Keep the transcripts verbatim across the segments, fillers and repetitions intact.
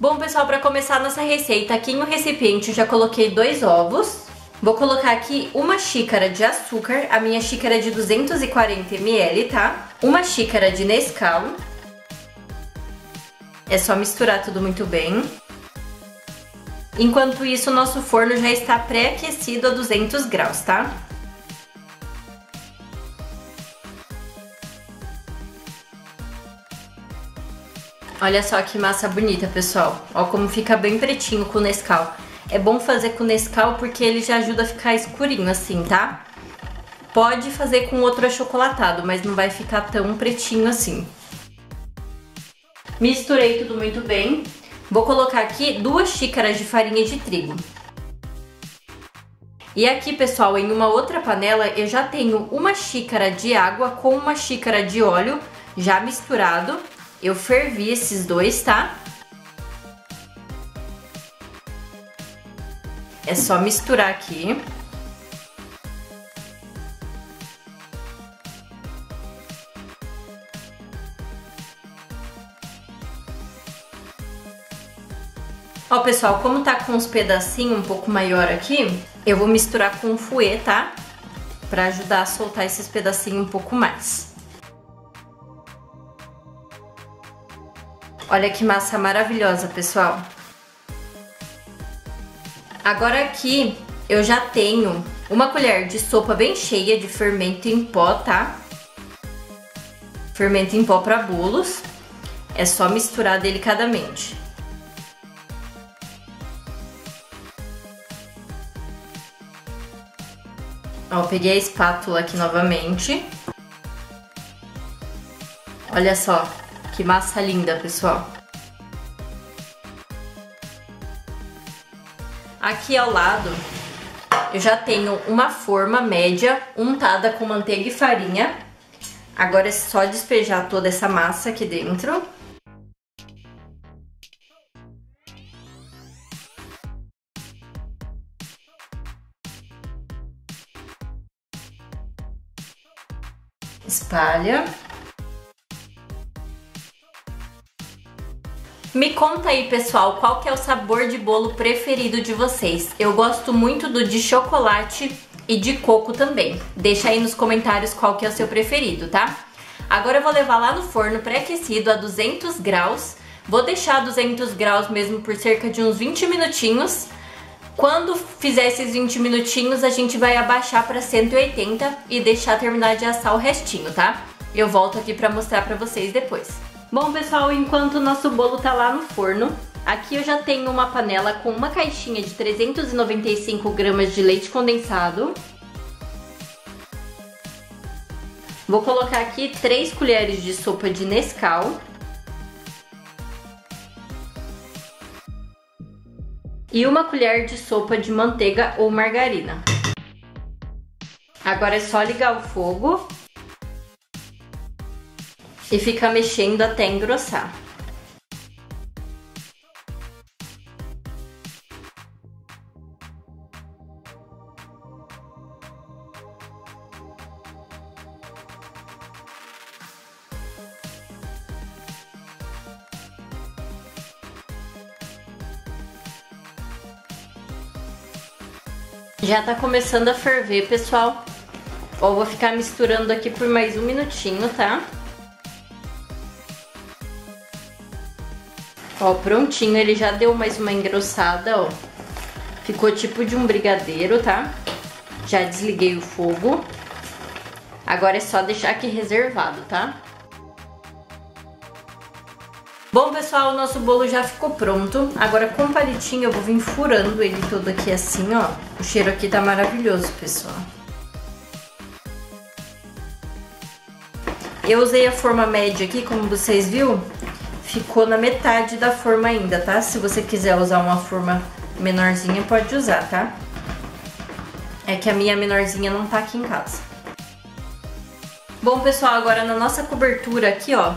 Bom, pessoal, para começar a nossa receita, aqui em um recipiente eu já coloquei dois ovos. Vou colocar aqui uma xícara de açúcar, a minha xícara é de duzentos e quarenta mililitros, tá? Uma xícara de Nescau. É só misturar tudo muito bem. Enquanto isso, o nosso forno já está pré-aquecido a duzentos graus, tá? Olha só que massa bonita, pessoal. Ó como fica bem pretinho com o Nescau. É bom fazer com o Nescau porque ele já ajuda a ficar escurinho assim, tá? Pode fazer com outro achocolatado, mas não vai ficar tão pretinho assim. Misturei tudo muito bem. Vou colocar aqui duas xícaras de farinha de trigo. E aqui, pessoal, em uma outra panela eu já tenho uma xícara de água com uma xícara de óleo já misturado. Eu fervi esses dois, tá? É só misturar aqui. Ó, pessoal, como tá com uns pedacinhos um pouco maior aqui, eu vou misturar com o fouet, tá? Pra ajudar a soltar esses pedacinhos um pouco mais. Olha que massa maravilhosa, pessoal! Agora aqui eu já tenho uma colher de sopa bem cheia de fermento em pó, tá? Fermento em pó para bolos. É só misturar delicadamente. Ó, peguei a espátula aqui novamente. Olha só. Que massa linda, pessoal! Aqui ao lado eu já tenho uma forma média untada com manteiga e farinha. Agora é só despejar toda essa massa aqui dentro. Espalha. Me conta aí, pessoal, qual que é o sabor de bolo preferido de vocês? Eu gosto muito do de chocolate e de coco também. Deixa aí nos comentários qual que é o seu preferido, tá? Agora eu vou levar lá no forno pré-aquecido a duzentos graus. Vou deixar duzentos graus mesmo por cerca de uns vinte minutinhos. Quando fizer esses vinte minutinhos, a gente vai abaixar para cento e oitenta e deixar terminar de assar o restinho, tá? Eu volto aqui para mostrar para vocês depois. Bom, pessoal, enquanto o nosso bolo tá lá no forno, aqui eu já tenho uma panela com uma caixinha de trezentos e noventa e cinco gramas de leite condensado. Vou colocar aqui três colheres de sopa de Nescau. E uma colher de sopa de manteiga ou margarina. Agora é só ligar o fogo. E fica mexendo até engrossar. Já tá começando a ferver, pessoal. Ó, vou ficar misturando aqui por mais um minutinho, tá? Ó, prontinho, ele já deu mais uma engrossada, ó. Ficou tipo de um brigadeiro, tá? Já desliguei o fogo. Agora é só deixar aqui reservado, tá? Bom, pessoal, o nosso bolo já ficou pronto. Agora com o palitinho eu vou vir furando ele todo aqui assim, ó. O cheiro aqui tá maravilhoso, pessoal. Eu usei a forma média aqui, como vocês viram. Ficou na metade da forma ainda, tá? Se você quiser usar uma forma menorzinha, pode usar, tá? É que a minha menorzinha não tá aqui em casa. Bom, pessoal, agora na nossa cobertura aqui, ó,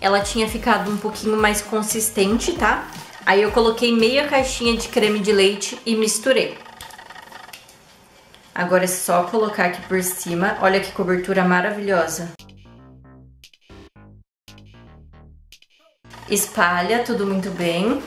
ela tinha ficado um pouquinho mais consistente, tá? Aí eu coloquei meia caixinha de creme de leite e misturei. Agora é só colocar aqui por cima. Olha que cobertura maravilhosa. Espalha tudo muito bem.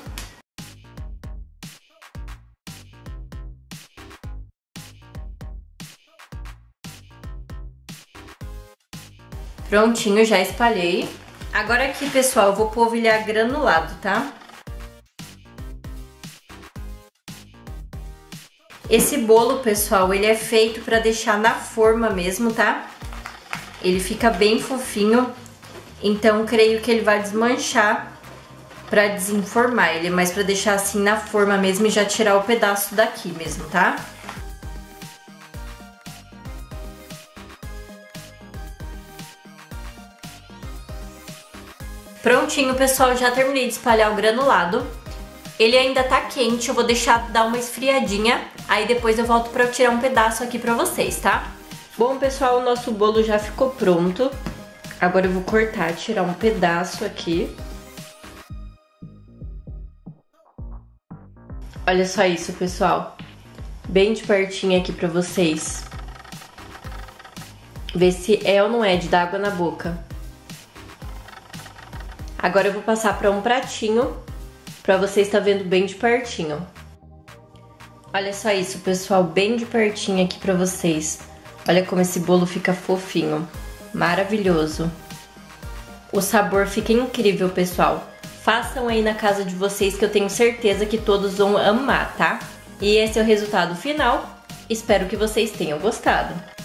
Prontinho, já espalhei. Agora aqui, pessoal, eu vou polvilhar granulado, tá? Esse bolo, pessoal, ele é feito pra deixar na forma mesmo, tá? Ele fica bem fofinho, então creio que ele vai desmanchar pra desenformar ele, mas pra deixar assim na forma mesmo e já tirar o pedaço daqui mesmo, tá? Prontinho, pessoal, já terminei de espalhar o granulado. Ele ainda tá quente, eu vou deixar dar uma esfriadinha, aí depois eu volto pra tirar um pedaço aqui pra vocês, tá? Bom, pessoal, o nosso bolo já ficou pronto. Agora eu vou cortar, tirar um pedaço aqui. Olha só isso, pessoal. Bem de pertinho aqui pra vocês. Ver se é ou não é de dar água na boca. Agora eu vou passar para um pratinho, para vocês estar vendo bem de pertinho. Olha só isso, pessoal, bem de pertinho aqui para vocês. Olha como esse bolo fica fofinho, maravilhoso. O sabor fica incrível, pessoal. Façam aí na casa de vocês que eu tenho certeza que todos vão amar, tá? E esse é o resultado final. Espero que vocês tenham gostado.